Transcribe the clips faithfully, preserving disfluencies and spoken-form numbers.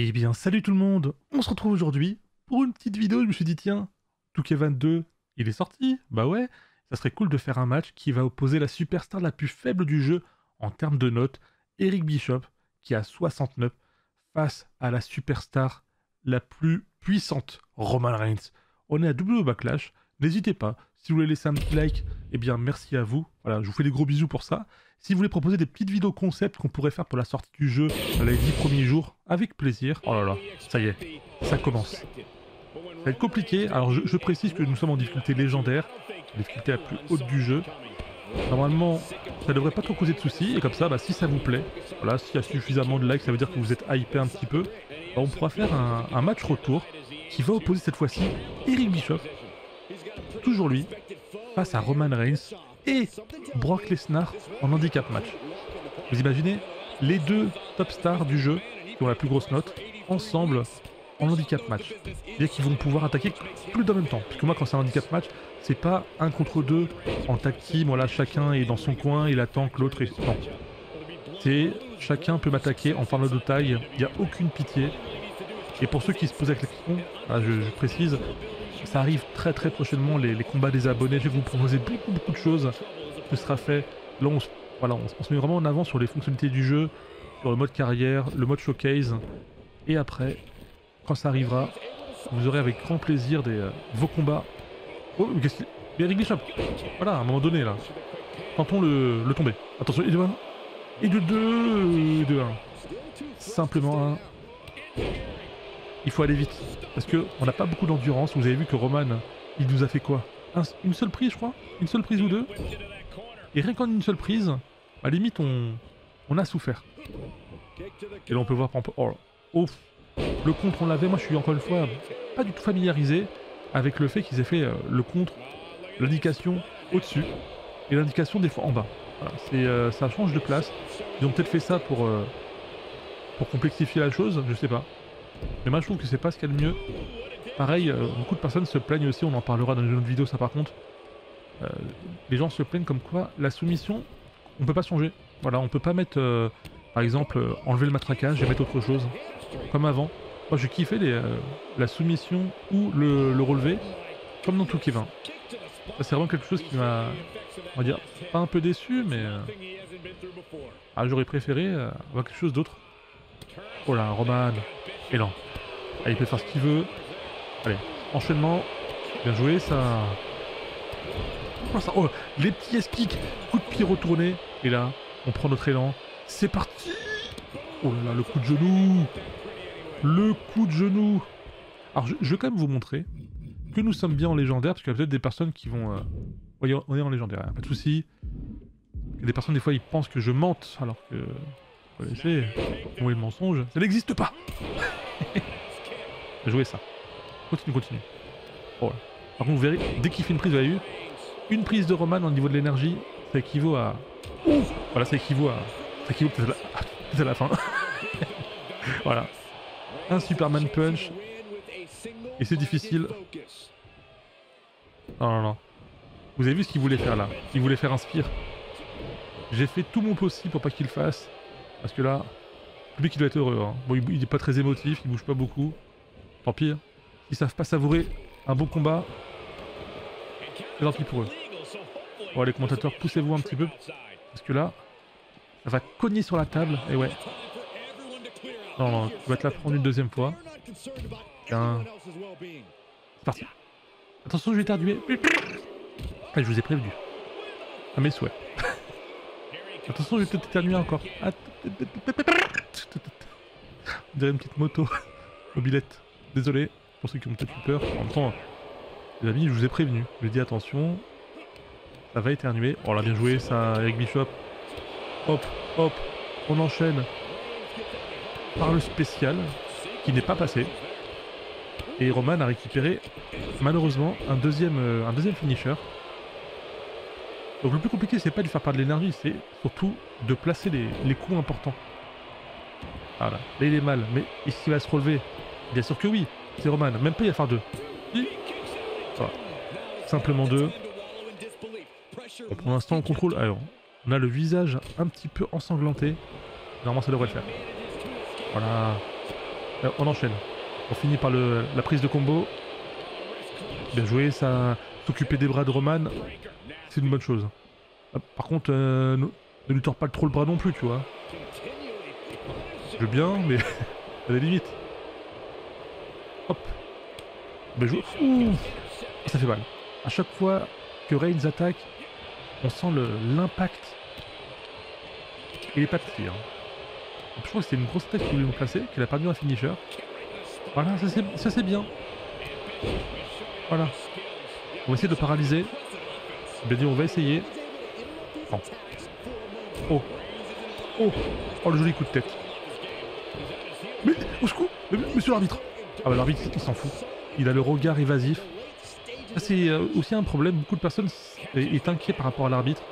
Eh bien salut tout le monde, on se retrouve aujourd'hui pour une petite vidéo. Je me suis dit tiens, deux K vingt-deux il est sorti, bah ouais, ça serait cool de faire un match qui va opposer la superstar la plus faible du jeu en termes de notes, Eric Bischoff, qui a soixante-neuf, face à la superstar la plus puissante, Roman Reigns. On est à W W E Backlash, n'hésitez pas, si vous voulez laisser un petit like, eh bien merci à vous, voilà, je vous fais des gros bisous pour ça. Si vous voulez proposer des petites vidéos concepts qu'on pourrait faire pour la sortie du jeu les dix premiers jours, avec plaisir. Oh là là, ça y est, ça commence. Ça va être compliqué. Alors je, je précise que nous sommes en difficulté légendaire, la difficulté la plus haute du jeu. Normalement, ça devrait pas trop causer de soucis. Et comme ça, bah, si ça vous plaît, voilà, s'il y a suffisamment de likes, ça veut dire que vous êtes hypé un petit peu. Bah, on pourra faire un, un match retour qui va opposer cette fois-ci Eric Bischoff, toujours lui, face à Roman Reigns et Brock Lesnar en handicap match. Vous imaginez les deux top stars du jeu qui ont la plus grosse note ensemble en handicap match. C'est-à-dire qu'ils vont pouvoir attaquer tous les deux en même temps. Parce que moi, quand c'est un handicap match, c'est pas un contre deux en tag team, voilà, chacun est dans son coin, il attend que l'autre est... Non. C'est chacun peut m'attaquer en fardeau de taille, il n'y a aucune pitié. Et pour ceux qui se posent la question, voilà, je, je précise, ça arrive très très prochainement, les, les combats des abonnés. Je vais vous proposer beaucoup beaucoup de choses. Ce sera fait. Là, on se, voilà, on, on se met vraiment en avant sur les fonctionnalités du jeu, sur le mode carrière, le mode showcase. Et après, quand ça arrivera, vous aurez avec grand plaisir des, euh, vos combats. Oh, mais qu'est-ce qu'il... Eric Bischoff. Voilà, à un moment donné, là. Tentons le, le tomber. Attention, et de un. Et de deux. Et de un. Simplement un. Il faut aller vite, parce qu'on n'a pas beaucoup d'endurance. Vous avez vu que Roman, il nous a fait quoi, Un, Une seule prise, je crois Une seule prise ou deux. Et rien qu'en une seule prise, à limite, on, on a souffert. Et là, on peut voir, par exemple, oh, oh, le contre, on l'avait. Moi, je suis encore une fois pas du tout familiarisé avec le fait qu'ils aient fait euh, le contre, l'indication au-dessus, et l'indication des fois en bas. Voilà, c'est, euh, ça change de place. Ils ont peut-être fait ça pour, euh, pour complexifier la chose, je sais pas. Mais moi je trouve que c'est pas ce qu'il y a de mieux. Pareil, euh, beaucoup de personnes se plaignent aussi, on en parlera dans une autre vidéo ça par contre. Euh, les gens se plaignent comme quoi la soumission, on peut pas changer. Voilà, on peut pas mettre, euh, par exemple, euh, enlever le matraquage et mettre autre chose. Comme avant. Moi je kiffais les, euh, la soumission ou le, le relevé, comme dans deux K vingt. Ça c'est vraiment quelque chose qui m'a, on va dire, pas un peu déçu, mais... Euh, ah, j'aurais préféré euh, avoir quelque chose d'autre. Oh là, Roman. Et non. Allez, il peut faire ce qu'il veut. Allez, enchaînement. Bien joué, ça. Oh, ça... oh les petits esquiques. Coup de pied retourné. Et là, on prend notre élan. C'est parti. Oh là là, le coup de genou. Le coup de genou. Alors, je, je vais quand même vous montrer que nous sommes bien en légendaire, parce qu'il y a peut-être des personnes qui vont... Euh... Oui, on est en légendaire, hein, pas de soucis. Il y a des personnes, des fois, ils pensent que je mente, alors que... Laissez, où est le mensonge? Ça n'existe pas. Jouez ça. Continue, continue. Oh. Par contre, vous verrez, dès qu'il fait une prise, vous avez eu une prise de Roman au niveau de l'énergie, ça équivaut à... Ouh, voilà, ça équivaut à... Ça équivaut peut-être à, la... à la fin. Voilà. Un Superman Punch. Et c'est difficile. Non, non, non. Vous avez vu ce qu'il voulait faire, là? Il voulait faire un spear. J'ai fait tout mon possible pour pas qu'il le fasse. Parce que là, lui qui doit être heureux. Hein. Bon, il n'est pas très émotif, il bouge pas beaucoup. Tant pis. Hein. Ils savent pas savourer un bon combat. C'est tant pis pour eux. Bon, les commentateurs, poussez-vous un petit peu. Parce que là, ça va cogner sur la table. Et ouais. Non, non, tu vas te la prendre une deuxième fois. Tiens. C'est parti. Attention, je vais tarduer. Ah, je vous ai prévenu. À mes souhaits. Attention, je vais peut-être éternuer encore. Att On dirait une petite moto mobilette. Désolé pour ceux qui ont peut-être eu peur. En même temps, les amis, je vous ai prévenu. Je vous ai dit attention, ça va éternuer. Oh là, bien joué, ça, Eric Bischoff. Hop, hop, on enchaîne par le spécial qui n'est pas passé. Et Roman a récupéré, malheureusement, un deuxième, un deuxième finisher. Donc le plus compliqué, c'est pas de faire part de l'énergie, c'est surtout de placer les, les coups importants. Voilà, là il est mal, mais est-ce qu'il va se relever? Bien sûr que oui, c'est Roman, même pas il va faire deux. Oui. Voilà. Simplement deux. Bon, pour l'instant on contrôle, alors on a le visage un petit peu ensanglanté, normalement ça devrait le faire. Voilà, Euh, on enchaîne. On finit par le, la prise de combo. Bien joué, ça. S'occuper des bras de Roman, c'est une bonne chose. Par contre, euh, ne lui tord pas trop le bras non plus, tu vois. Je veux bien, mais à la limite. Hop. Bien joué. Ouh. Ça fait mal. À chaque fois que Reigns attaque, on sent l'impact et les pas de tir. Je crois que c'était une grosse tête qu'il voulait me placer, qu'il a perdu un finisher. Voilà, ça c'est bien. Voilà. On va essayer de paralyser. Bien dit, on va essayer. Non. Oh. Oh. Oh, le joli coup de tête. Mais au secours, monsieur l'arbitre. Ah bah l'arbitre, il s'en fout. Il a le regard évasif. C'est aussi un problème, beaucoup de personnes est inquiet par rapport à l'arbitre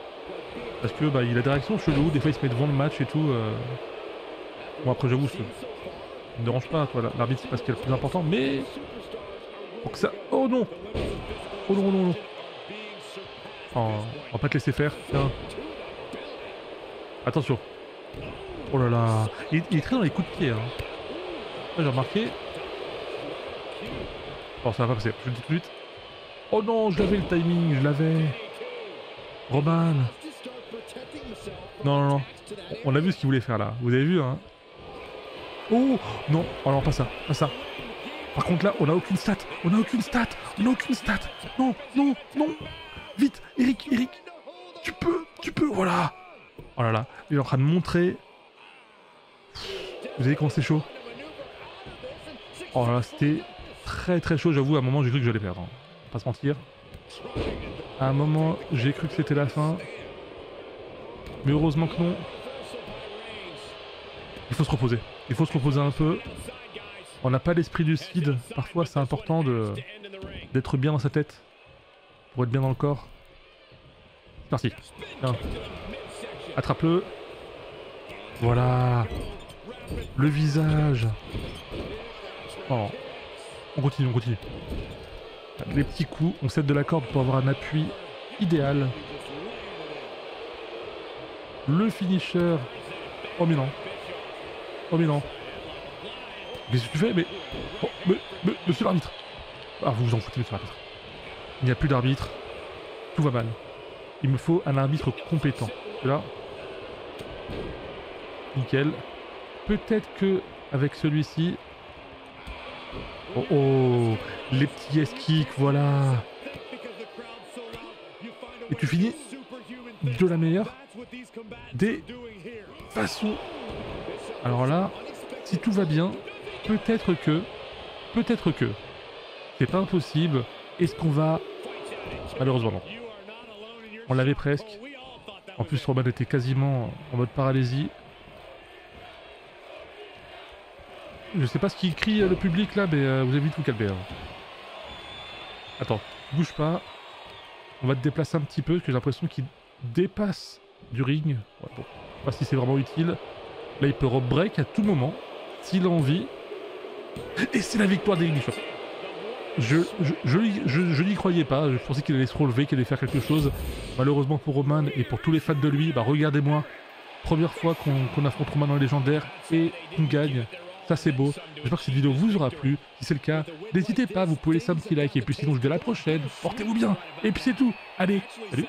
parce que bah, il a des réactions cheloues, des fois il se met devant le match et tout. Euh... Bon après j'avoue, ça ne dérange pas, l'arbitre c'est pas ce qui est le plus important, mais pour que ça... Oh non, oh non, non, non. Oh, on va pas te laisser faire, tiens. Attention. Oh là là, il, il est très dans les coups de pied. Hein. J'ai remarqué. Bon ça va pas passer, je le dis tout de suite. Oh non, je l'avais le timing, je l'avais. Roman. Non, non, non. On a vu ce qu'il voulait faire là. Vous avez vu, hein? Oh non, oh non, pas ça, pas ça. Par contre là, on a aucune stat. On a aucune stat. On a aucune stat. Non, non, non. Vite, Eric, Eric. Tu peux, tu peux, voilà. Oh là là, il est en train de montrer. Vous avez vu comment c'est chaud? Oh là là, c'était très très chaud, j'avoue. À un moment, j'ai cru que j'allais perdre. Hein. Pas se mentir. À un moment, j'ai cru que c'était la fin. Mais heureusement que non. Il faut se reposer. Il faut se reposer un peu. On n'a pas l'esprit du skid. Parfois, c'est important de d'être bien dans sa tête. Pour être bien dans le corps. Merci. Attrape-le. Voilà. Le visage. Oh. On continue, on continue. Les petits coups, on cède de la corde pour avoir un appui idéal. Le finisher. Oh mais non. Oh mais non. Qu'est-ce que tu fais? Mais... Oh, mais, mais... Monsieur l'arbitre. Ah vous vous en foutez monsieur l'arbitre. Il n'y a plus d'arbitre. Tout va mal. Il me faut un arbitre compétent. Et là. Nickel. Peut-être que avec celui-ci... Oh oh, les petits yes kicks, voilà. Et tu finis de la meilleure des façons. Alors là, si tout va bien, peut-être que, peut-être que, c'est pas impossible. Est-ce qu'on va... Malheureusement non. On l'avait presque. En plus, Roman était quasiment en mode paralysie. Je sais pas ce qu'il crie le public là, mais euh, vous avez vu tout calmer. Hein. Attends, bouge pas. On va te déplacer un petit peu, parce que j'ai l'impression qu'il dépasse du ring. Ouais, bon, je sais pas si c'est vraiment utile. Là, il peut rope break à tout moment, s'il a envie. Et c'est la victoire des Bischoff. Je, je, je, je, je n'y croyais pas, je pensais qu'il allait se relever, qu'il allait faire quelque chose. Malheureusement pour Roman et pour tous les fans de lui, bah regardez-moi. Première fois qu'on qu'on affronte Roman en légendaire et qu'on gagne. Ça c'est beau, j'espère que cette vidéo vous aura plu, si c'est le cas, n'hésitez pas, vous pouvez laisser un petit like, et puis sinon je vous dis à la prochaine, portez-vous bien, et puis c'est tout, allez, salut.